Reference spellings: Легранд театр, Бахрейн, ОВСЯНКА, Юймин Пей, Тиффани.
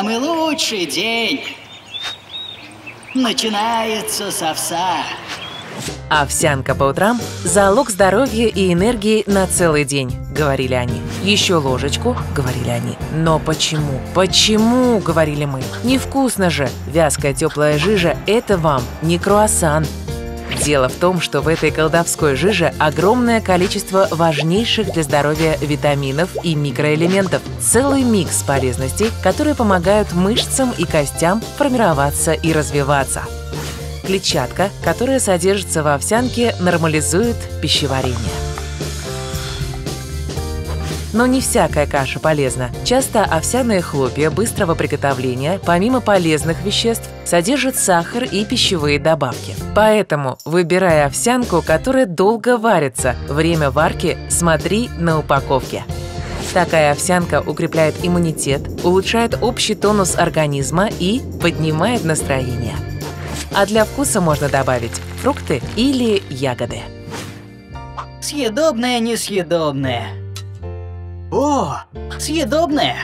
самый лучший день начинается с овса. Овсянка по утрам – залог здоровья и энергии на целый день, говорили они. Еще ложечку, говорили они. Но почему? Почему, говорили мы? Невкусно же. Вязкая теплая жижа – это вам не круассан. Дело в том, что в этой колдовской жиже огромное количество важнейших для здоровья витаминов и микроэлементов. Целый микс полезностей, которые помогают мышцам и костям формироваться и развиваться. Клетчатка, которая содержится в овсянке, нормализует пищеварение. Но не всякая каша полезна. Часто овсяные хлопья быстрого приготовления, помимо полезных веществ, содержат сахар и пищевые добавки. Поэтому, выбирая овсянку, которая долго варится, время варки смотри на упаковке. Такая овсянка укрепляет иммунитет, улучшает общий тонус организма и поднимает настроение. А для вкуса можно добавить фрукты или ягоды. Съедобное, несъедобное. О, съедобное!